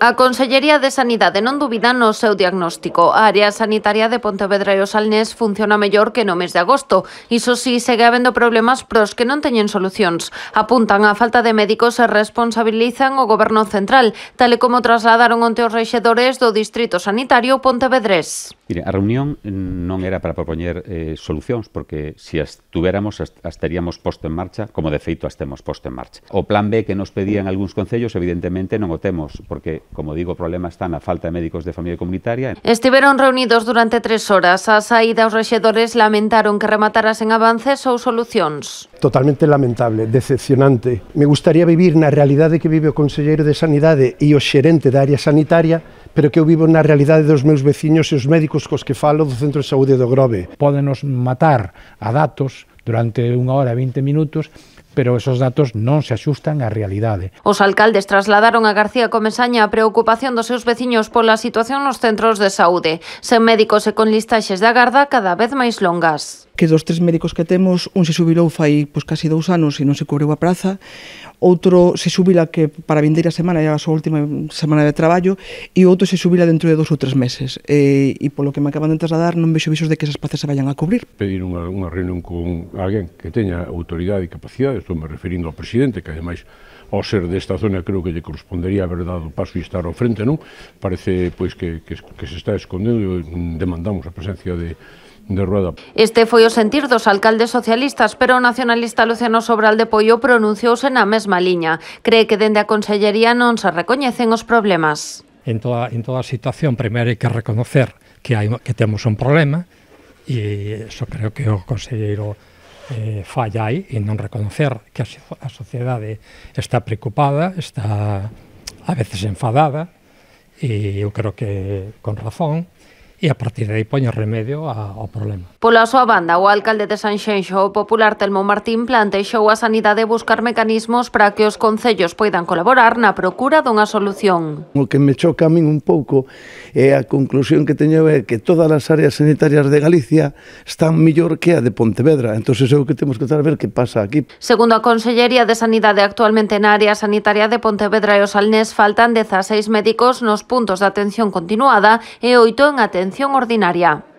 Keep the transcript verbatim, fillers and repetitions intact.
A Consellería de Sanidade non dubida no seu diagnóstico. A área sanitaria de Pontevedra e o Salnés funciona mellor que no mes de agosto. Iso si, segue habendo problemas pros que non teñen solucións. Apuntan a falta de médicos e responsabilizan o Goberno Central, tal e como trasladaron onte os rexedores do Distrito Sanitario Pontevedrés. Mire, a reunión non era para propoñer eh, solucións, porque se as tuviéramos as, as teríamos posto en marcha, como de feito as temos posto en marcha. O plan B que nos pedían algúns concellos, evidentemente non o temos, porque como digo, o problema está na falta de médicos de familia comunitaria. Estiveron reunidos durante tres horas. A saída, os rexedores lamentaron que remataras en avances ou solucións. Totalmente lamentable, decepcionante. Me gustaría vivir na realidade que vive o Conselleiro de Sanidade e o xerente da área sanitaria, pero que eu vivo na realidade dos meus veciños e os médicos cos que falo do Centro de Saúde do Grobe. Pódenos matar a datos durante unha hora e vinte minutos, pero esos datos non se axustan á realidade. Os alcaldes trasladaron a García Comensaña a preocupación dos seus veciños pola situación nos centros de saúde, sen médicos e con listaxes de agarda cada vez máis longas. Que dos tres médicos que temos, un se xubilou fai pois, casi dous anos e non se cubriu a praza, outro se xubila que para vindeira semana, é a súa última semana de traballo, e outro se xubila dentro de dos ou tres meses. E, e polo que me acaban de trasladar, non vexo visos de que esas pazas se vayan a cubrir. Pedir unha, unha reunión con alguén que teña autoridade e capacidade, estou me referindo ao presidente, que ademais ao ser desta zona creo que lle correspondería haber dado paso e estar ao frente, non? Parece pois que, que, que se está escondendo, demandamos a presencia de de Rueda. Este foi o sentir dos alcaldes socialistas, pero o nacionalista Luciano Sobral de Poio pronunciouse na mesma liña. Cree que dende a Consellería non se recoñecen os problemas. En toda, en toda situación, primeiro hai que reconocer que, hai, que temos un problema, e iso creo que o Conselleiro Eh, falla aí en non reconocer que a, a sociedade está preocupada, está a veces enfadada, e eu creo que con razón, e a partir de aí poño remedio a, ao problema. Pola súa banda, o alcalde de Sanxenxo, o popular Telmo Martín, plantexou a sanidade buscar mecanismos para que os concellos poidan colaborar na procura dunha solución. O que me choca a min un pouco é a conclusión que teño é que todas as áreas sanitarias de Galicia están mellor que a de Pontevedra, entón é o que temos que estar a ver que pasa aquí. Segundo a Consellería de Sanidade, actualmente na área sanitaria de Pontevedra e o Salnés faltan dezaseis médicos nos puntos de atención continuada e oito en atención ordinaria.